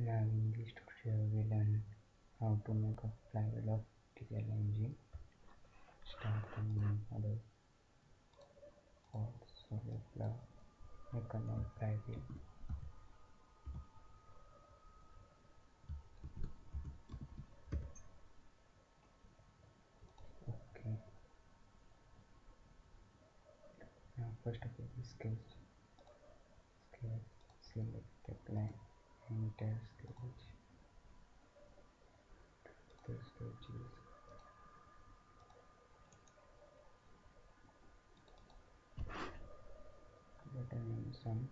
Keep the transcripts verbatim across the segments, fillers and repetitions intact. Now in this tutorial we learn how to make a flywheel of diesel engine. Start the main model. Also the flow. Make a new flywheel. Okay. Now first of all scales. Scale. Select the line. Enter stage. The stage is returning some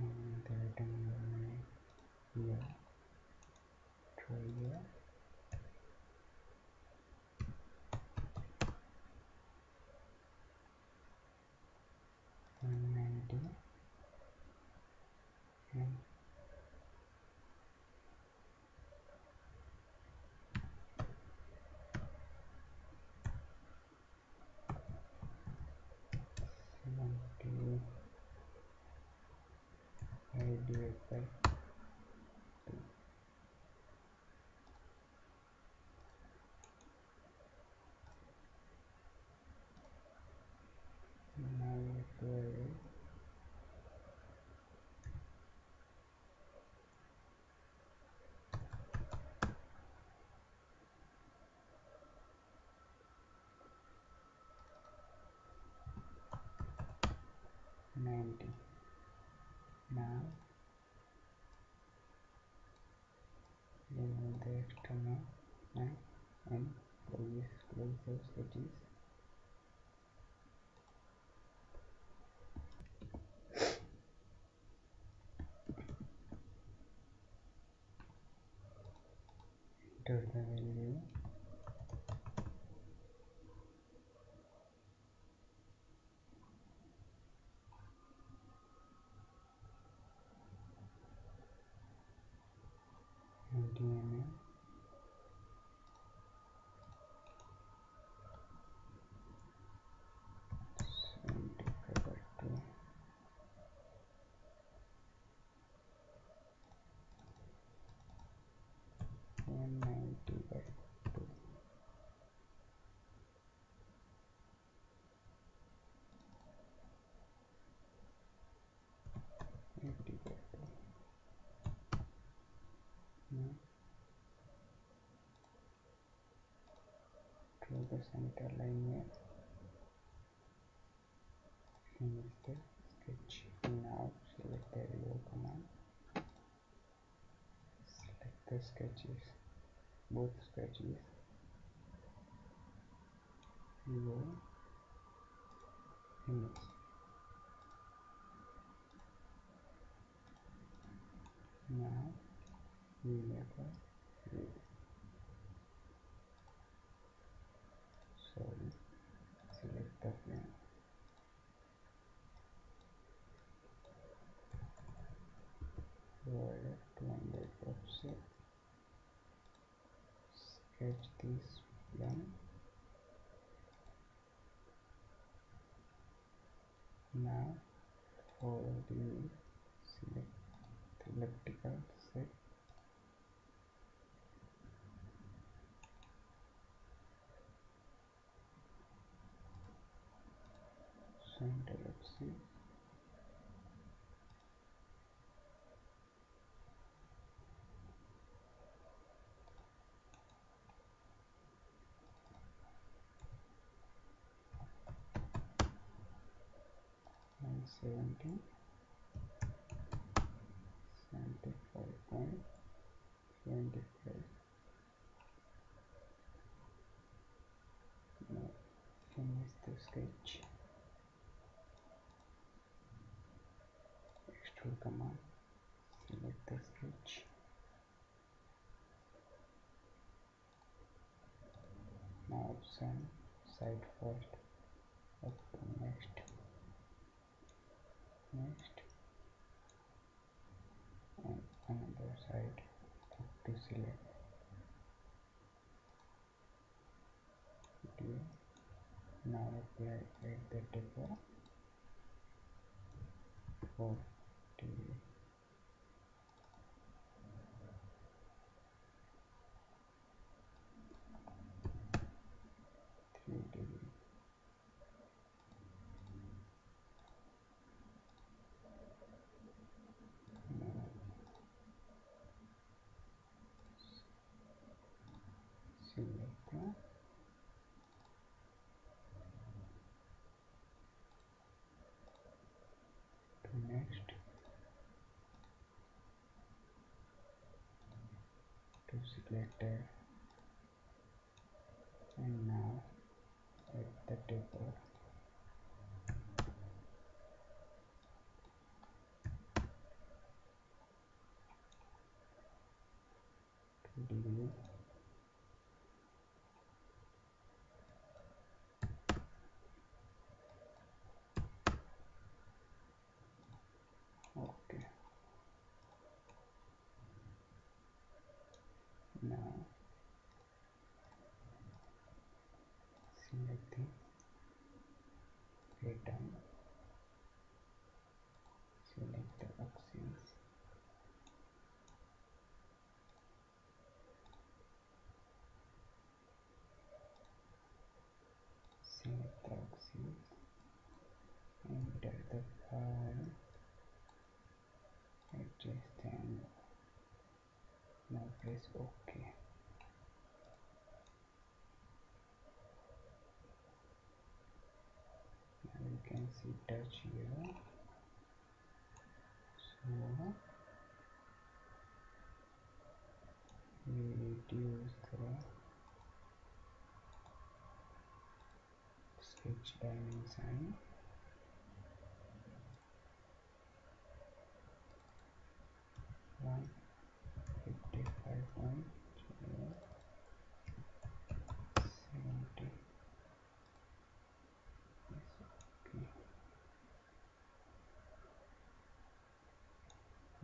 and the return line here to here. one ninety and ninety. Now remove the external line and close close the stages. Enter the value. D M A send paper to one ninety by two. The center line here and the sketch. Now select the arrow command, select the sketches, both sketches, go image. Now we make a view. Select the plane. Roll to under proxy. Sketch this plane. Now for the select elliptical. parameter, let's see. seventeen, seventy-five point seventy-five. Now finish the sketch. Extrude command. Select the sketch. Now send side first. Up to next. Next and another side to select okay. Now apply at the table for T V. Next to select and now at the table to degree now select the pattern, select the axis, select the axis, enter the file, adjust the angle. Now press OK. Now you can see touch here. So we reduce the sketch dimension. One.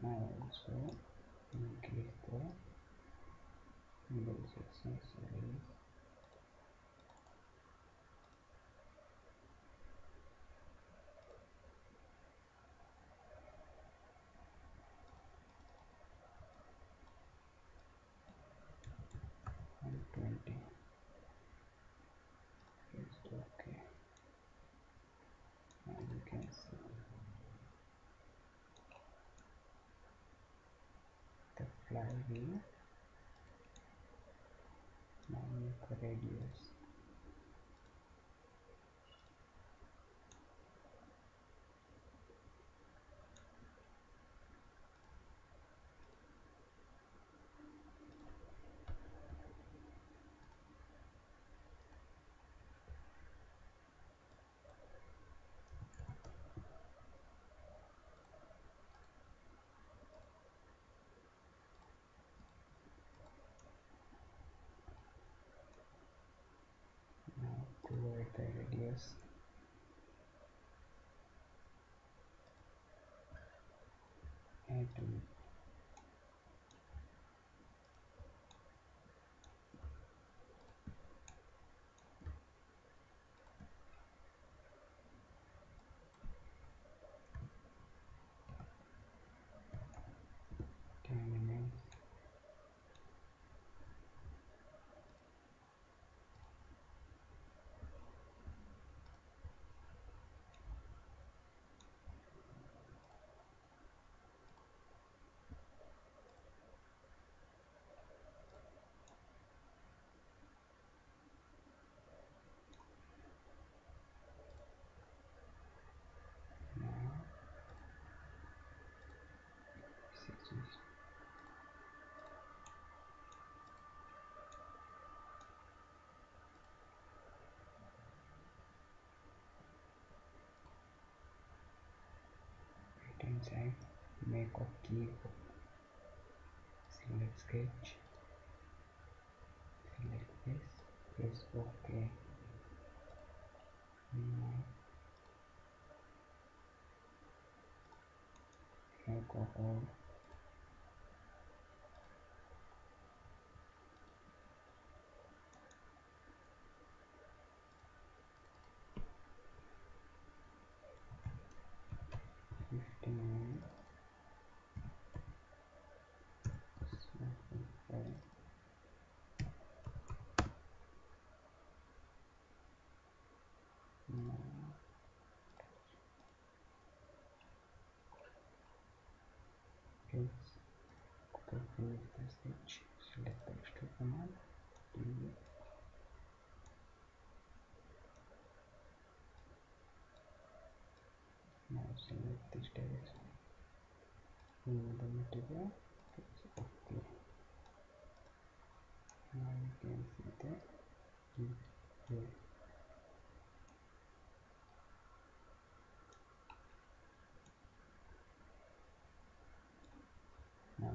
Now also increase the middle section size. one twenty. It's okay. Now you can see the flywheel. Now make a radius. The radius and जाए, मैं copy को select sketch, select this, press okay, मैं copy Stage, select extra command, delete, now select this direction, remove the material, press OK. Now you can see the here. Now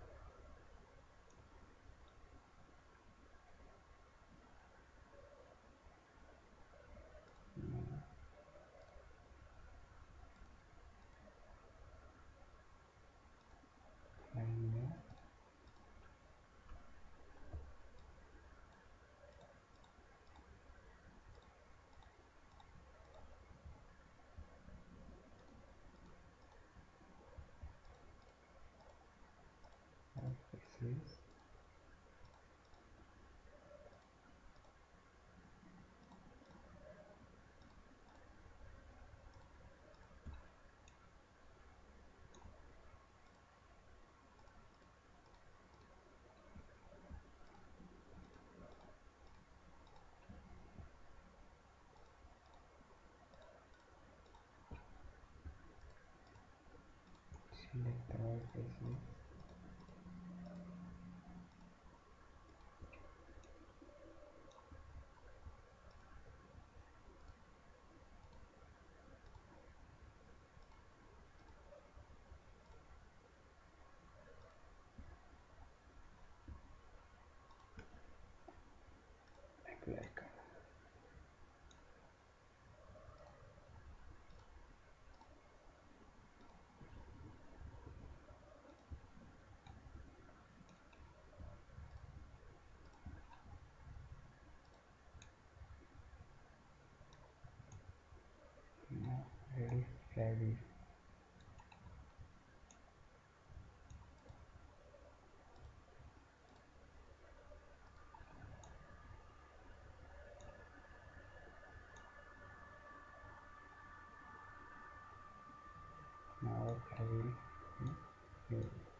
Please. Select the right faces. Like no, really flywheel. Now I will